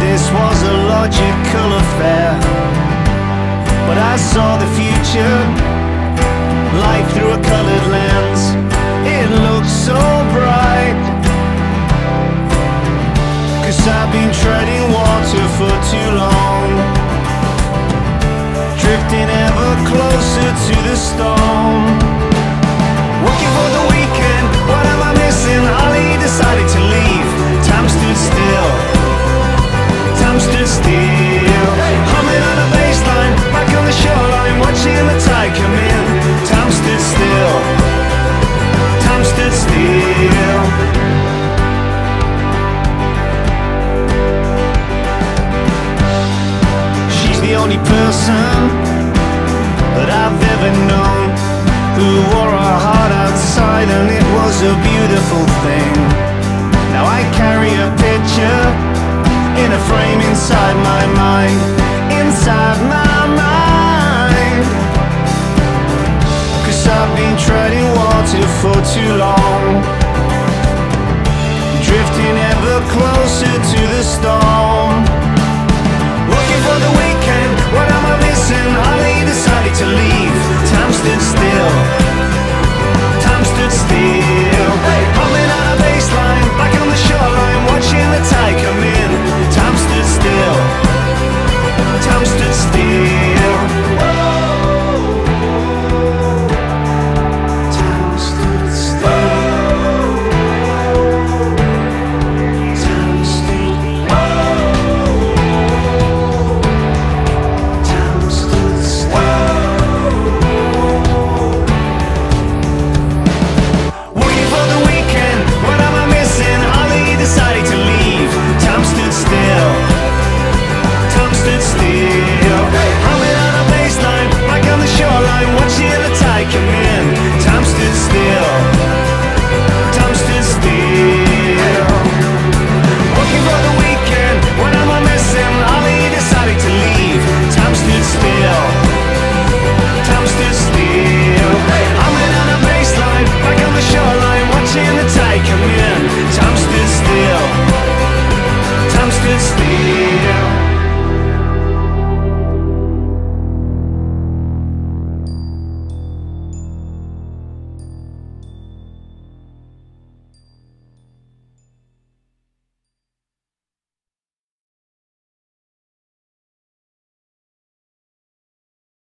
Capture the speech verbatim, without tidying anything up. this was a logical affair, but I saw the future, life through a colored lens. It looked so bright, 'cause I've been treading water for too long, drifting ever closer to the storm. Working for the weekend, what am I missing? Ollie decided to leave, time stood still. Time stood still, humming on a bass line, back on the shoreline, watching the tide come in. Time stood still, time stood still. She's the only person that I've ever known who wore her heart outside, and it was a beautiful thing. Now I carry a picture in a frame inside my mind, inside my mind, 'cause I've been treading water for too long, drifting ever closer to the storm.